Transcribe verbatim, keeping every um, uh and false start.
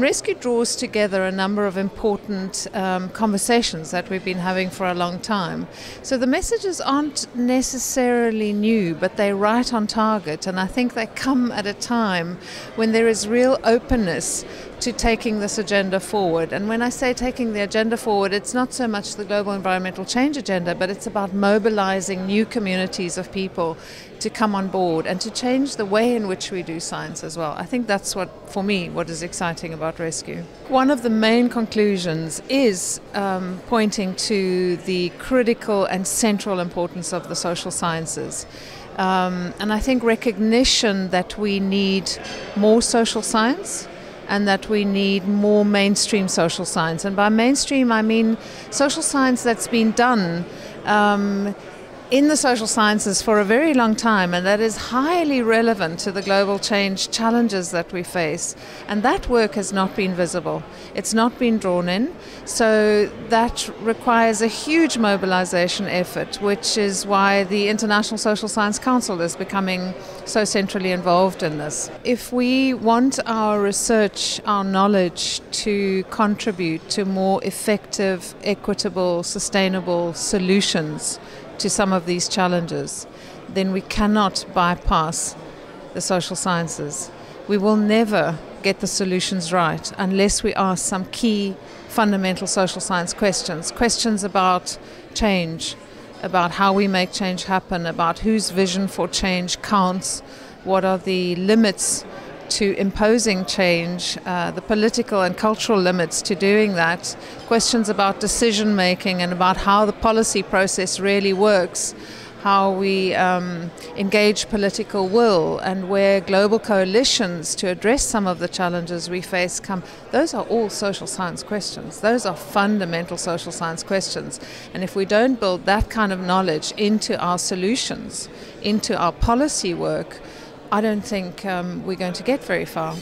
RESCUE draws together a number of important um, conversations that we've been having for a long time. So the messages aren't necessarily new, but they're right on target, and I think they come at a time when there is real openness to taking this agenda forward. And when I say taking the agenda forward, it's not so much the global environmental change agenda, but it's about mobilizing new communities of people to come on board and to change the way in which we do science as well. I think that's what, for me, what is exciting about RESCUE. One of the main conclusions is um, pointing to the critical and central importance of the social sciences. Um, and I think recognition that we need more social science, and that we need more mainstream social science. And by mainstream, I mean social science that's been done um, in the social sciences for a very long time, and that is highly relevant to the global change challenges that we face. And that work has not been visible. It's not been drawn in. So that requires a huge mobilization effort, which is why the International Social Science Council is becoming so centrally involved in this. If we want our research, our knowledge to contribute to more effective, equitable, sustainable solutions to some of these challenges, then we cannot bypass the social sciences. We will never get the solutions right unless we ask some key fundamental social science questions, questions about change, about how we make change happen, about whose vision for change counts, what are the limits to imposing change, uh, the political and cultural limits to doing that, questions about decision making and about how the policy process really works, how we um, engage political will, and where global coalitions to address some of the challenges we face come. Those are all social science questions. Those are fundamental social science questions. And if we don't build that kind of knowledge into our solutions, into our policy work, I don't think um, we're going to get very far.